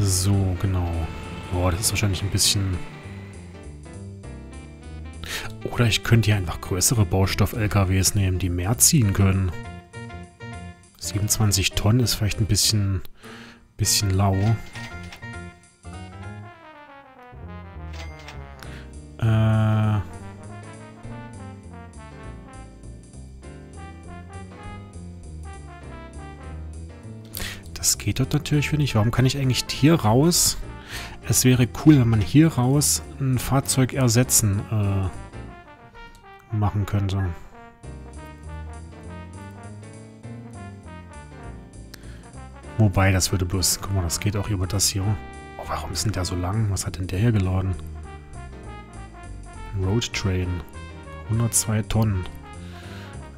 So, genau. Boah, das ist wahrscheinlich ein bisschen... Oder ich könnte hier einfach größere Baustoff-LKWs nehmen, die mehr ziehen können. 27 Tonnen ist vielleicht ein bisschen lau. Das geht dort natürlich nicht. Warum kann ich eigentlich hier raus? Es wäre cool, wenn man hier raus ein Fahrzeug ersetzen machen könnte. Wobei, das würde bloß... Guck mal, das geht auch über das hier. Oh, warum ist denn der so lang? Was hat denn der hier geladen? Road Train. 102 Tonnen.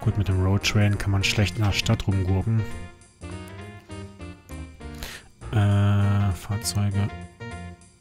Gut, mit dem Road Train kann man schlecht in der Stadt rumgurken. Fahrzeuge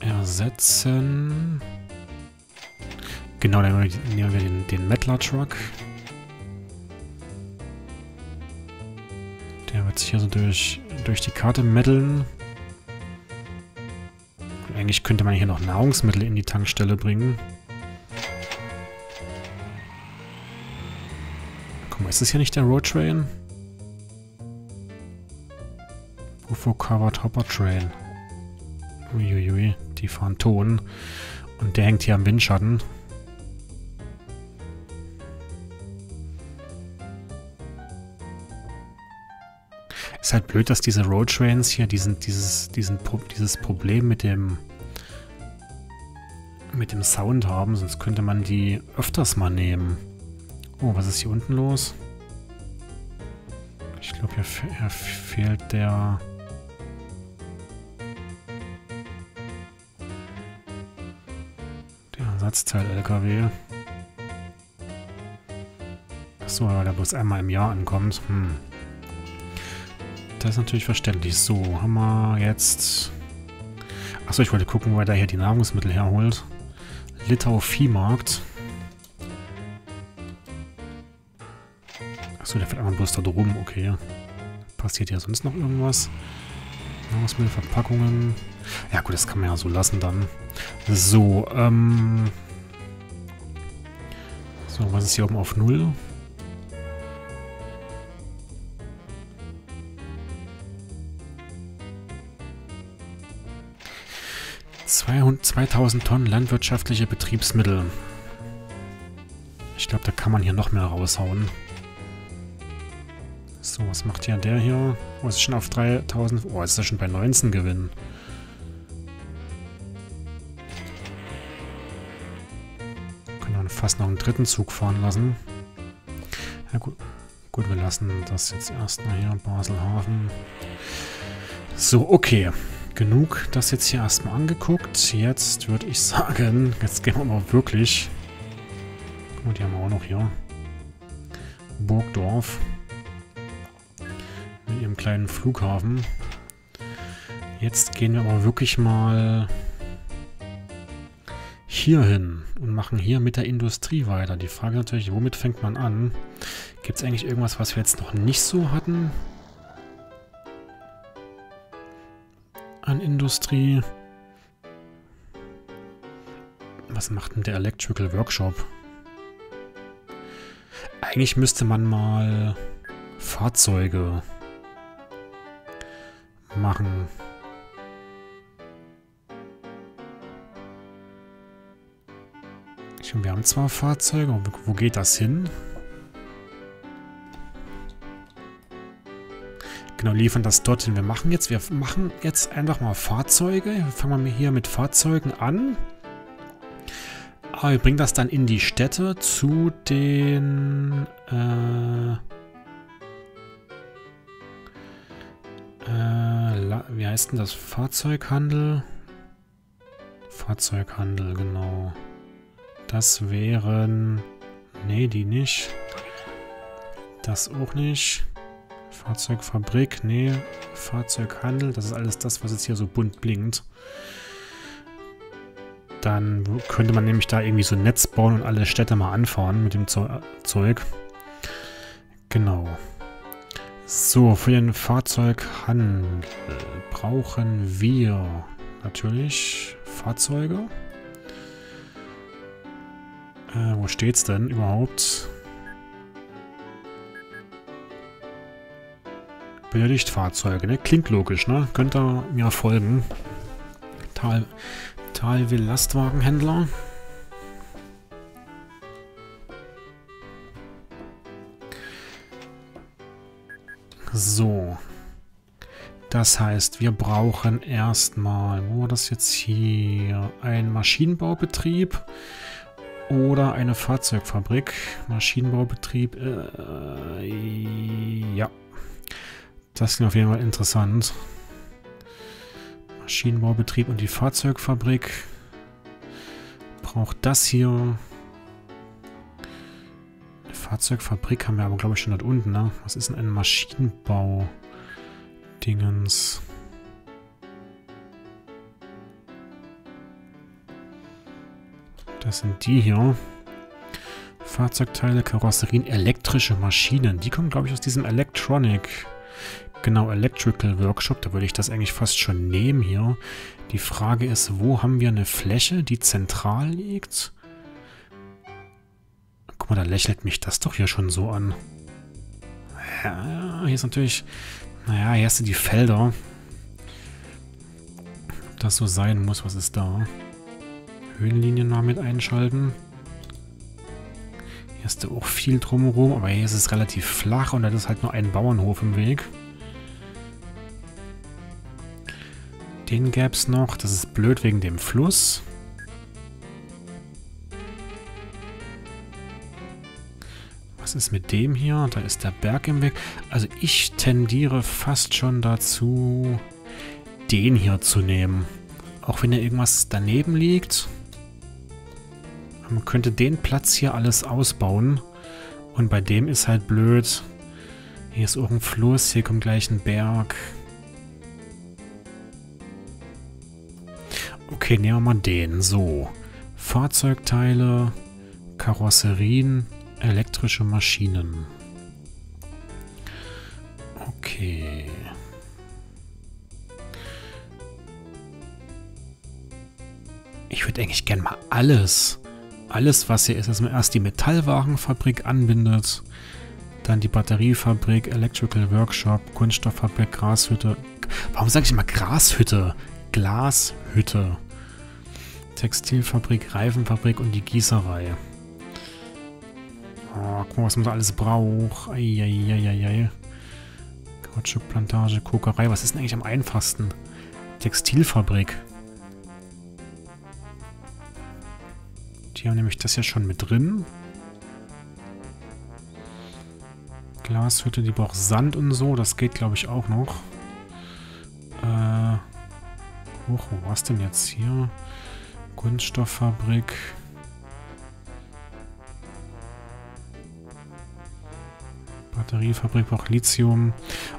ersetzen. Genau, dann nehmen wir den Mettler Truck. Der wird sich hier so durch die Karte metteln. Und eigentlich könnte man hier noch Nahrungsmittel in die Tankstelle bringen. Guck mal, ist das hier nicht der Road Train? Wofo Covered Hopper Trail. Uiuiui, die fahren Ton. Und der hängt hier am Windschatten. Ist halt blöd, dass diese Road Trains hier dieses Problem mit dem Sound haben, sonst könnte man die öfters mal nehmen. Oh, was ist hier unten los? Ich glaube, hier fehlt der... der Ersatzteil-LKW. Achso, weil der bloß einmal im Jahr ankommt. Hm. Das ist natürlich verständlich. So, haben wir jetzt... Achso, ich wollte gucken, wo er da hier die Nahrungsmittel herholt. Litau-Viehmarkt. Achso, der fährt einmal bloß da drum. Okay. Passiert hier sonst noch irgendwas? Nahrungsmittelverpackungen. Ja gut, das kann man ja so lassen dann. So, So, was ist hier oben auf 0? Und 2000 Tonnen landwirtschaftliche Betriebsmittel. Ich glaube, da kann man hier noch mehr raushauen. So, was macht hier der hier? Oh, ist schon auf 3000. Oh, ist das schon bei 19 Gewinn. Können wir fast noch einen dritten Zug fahren lassen. Ja, gut, wir lassen das jetzt erstmal hier. Baselhafen. So, okay. Genug das jetzt hier erstmal angeguckt. Jetzt würde ich sagen, jetzt gehen wir mal wirklich. Und die haben wir auch noch hier. Burgdorf. Mit ihrem kleinen Flughafen. Jetzt gehen wir aber wirklich mal hier hin und machen hier mit der Industrie weiter. Die Frage natürlich, womit fängt man an? Gibt es eigentlich irgendwas, was wir jetzt noch nicht so hatten? An Industrie. Was macht denn der Electrical Workshop? Eigentlich müsste man mal Fahrzeuge machen. Wir haben zwar Fahrzeuge, aber wo geht das hin? Genau, liefern das dorthin. Wir machen jetzt einfach mal Fahrzeuge. Wir fangen mal hier mit Fahrzeugen an. Aber wir bringen das dann in die Städte zu den wie heißt denn das? Fahrzeughandel? Fahrzeughandel, genau. Das wären... Nee, die nicht. Das auch nicht. Fahrzeugfabrik, nee, Fahrzeughandel, das ist alles das, was jetzt hier so bunt blinkt. Dann könnte man nämlich da irgendwie so ein Netz bauen und alle Städte mal anfahren mit dem Zeug. Genau. So, für den Fahrzeughandel brauchen wir natürlich Fahrzeuge. Wo steht's denn überhaupt? Benötigt Fahrzeuge, ne? Klingt logisch, ne? Könnt ihr mir folgen. Talville Lastwagenhändler. So. Das heißt, wir brauchen erstmal, wo war das jetzt hier? Ein Maschinenbaubetrieb oder eine Fahrzeugfabrik. Maschinenbaubetrieb, ja. Das klingt auf jeden Fall interessant. Maschinenbaubetrieb und die Fahrzeugfabrik. Braucht das hier. Eine Fahrzeugfabrik haben wir aber, glaube ich, schon dort unten, ne? Was ist denn ein Maschinenbau-Dingens? Das sind die hier. Fahrzeugteile, Karosserien, elektrische Maschinen. Die kommen, glaube ich, aus diesem Electronic. Genau, Electrical Workshop, da würde ich das eigentlich fast schon nehmen hier. Die Frage ist, wo haben wir eine Fläche, die zentral liegt? Guck mal, da lächelt mich das doch hier schon so an. Ja, hier ist natürlich... Naja, hier hast du die Felder. Ob das so sein muss, was ist da? Höhenlinien mal mit einschalten. Hier ist auch viel drumherum, aber hier ist es relativ flach und da ist halt nur ein Bauernhof im Weg. Den gäbe es noch. Das ist blöd wegen dem Fluss. Was ist mit dem hier? Da ist der Berg im Weg. Also ich tendiere fast schon dazu, den hier zu nehmen. Auch wenn da irgendwas daneben liegt. Man könnte den Platz hier alles ausbauen. Und bei dem ist halt blöd. Hier ist auch ein Fluss, hier kommt gleich ein Berg. Okay, nehmen wir mal den. So. Fahrzeugteile, Karosserien, elektrische Maschinen. Okay. Ich würde eigentlich gerne mal alles, was hier ist, dass man erst die Metallwarenfabrik anbindet, dann die Batteriefabrik, Electrical Workshop, Kunststofffabrik, Grashütte. Warum sage ich immer Grashütte? Glashütte. Textilfabrik, Reifenfabrik und die Gießerei. Oh, guck mal, was man da alles braucht. Eieieiei. Kautschukplantage, Kokerei. Was ist denn eigentlich am einfachsten? Textilfabrik. Die haben nämlich das ja schon mit drin. Glashütte, die braucht Sand und so. Das geht, glaube ich, auch noch. Wo war's denn jetzt hier? Kunststofffabrik. Batteriefabrik braucht Lithium.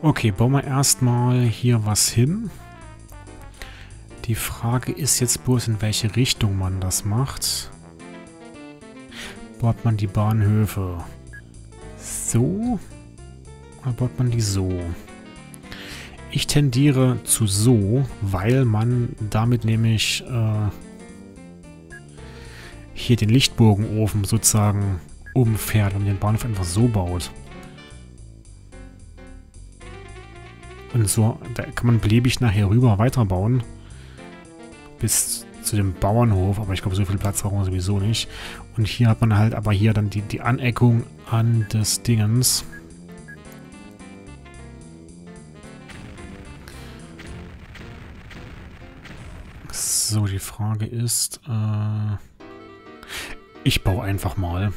Okay, bauen wir erstmal hier was hin. Die Frage ist jetzt bloß, in welche Richtung man das macht. Baut man die Bahnhöfe so? Oder baut man die so? Ich tendiere zu so, weil man damit nämlich hier den Lichtbogenofen sozusagen umfährt und den Bahnhof einfach so baut. Und so, da kann man beliebig nachher rüber weiterbauen. Bis zu dem Bauernhof, aber ich glaube, so viel Platz brauchen wir sowieso nicht. Und hier hat man halt aber hier dann die Aneckung an des Dingens. So, die Frage ist, ich baue einfach mal.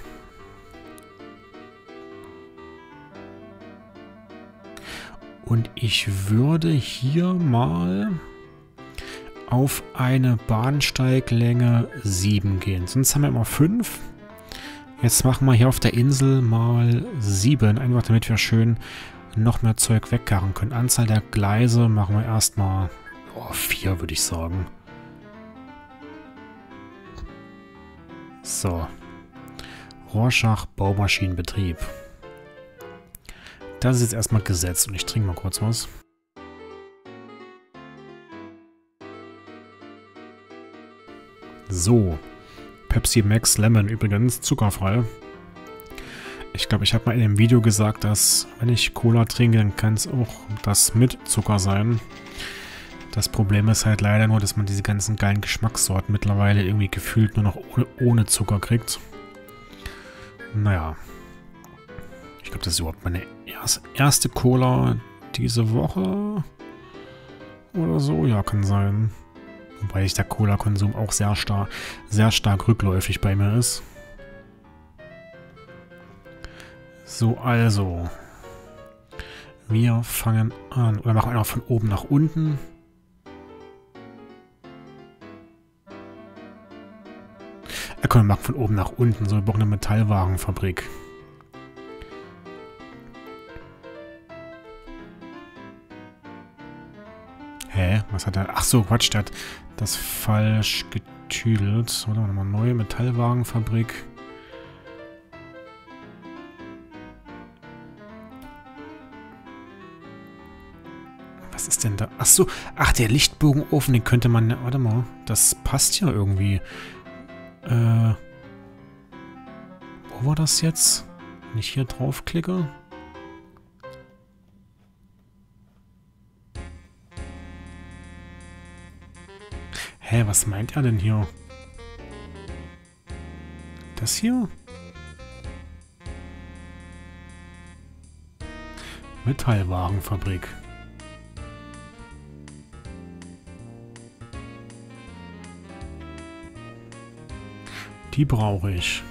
Und ich würde hier mal auf eine Bahnsteiglänge 7 gehen. Sonst haben wir immer 5. Jetzt machen wir hier auf der Insel mal 7. Einfach damit wir schön noch mehr Zeug wegkarren können. Anzahl der Gleise machen wir erstmal 4, würde ich sagen. So. Rorschach Baumaschinenbetrieb. Das ist jetzt erstmal gesetzt und ich trinke mal kurz was. So. Pepsi Max Lemon übrigens, zuckerfrei. Ich glaube, ich habe mal in dem Video gesagt, dass wenn ich Cola trinke, dann kann es auch das mit Zucker sein. Das Problem ist halt leider nur, dass man diese ganzen geilen Geschmackssorten mittlerweile irgendwie gefühlt nur noch ohne Zucker kriegt. Naja. Ich glaube, das ist überhaupt meine erste Cola diese Woche. Oder so, ja, kann sein. Wobei ich der Cola-Konsum auch sehr stark rückläufig bei mir ist. So, also. Wir fangen an. Oder machen wir einfach von oben nach unten. Komm, wir machen von oben nach unten. So, wir brauchen eine Metallwarenfabrik. Hä? Was hat er? Ach so, Quatsch, der hat das falsch getüdelt. Warte mal, neue Metallwagenfabrik. Was ist denn da? Ach so, ach, der Lichtbogenofen, den könnte man... Warte mal, das passt ja irgendwie. Wo war das jetzt? Wenn ich hier draufklicke. Hä, was meint er denn hier? Das hier? Metallwarenfabrik. Die brauche ich.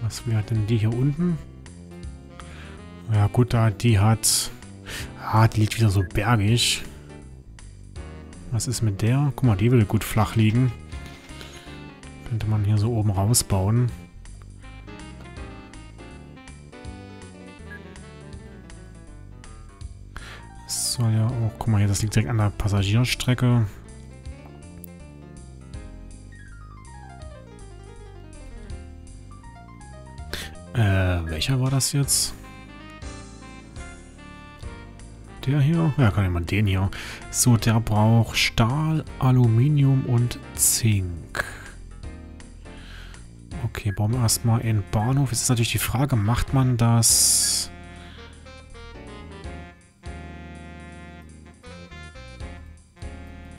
Was wäre denn die hier unten? Ja gut, da die hat... Ah, die liegt wieder so bergig. Was ist mit der? Guck mal, die würde gut flach liegen. Könnte man hier so oben rausbauen. Das soll ja auch... Guck mal hier, das liegt direkt an der Passagierstrecke. Welcher war das jetzt? Der hier? Ja, kann ich mal den hier. So, der braucht Stahl, Aluminium und Zink. Okay, bauen wir erstmal einen Bahnhof. Jetzt ist natürlich die Frage, macht man das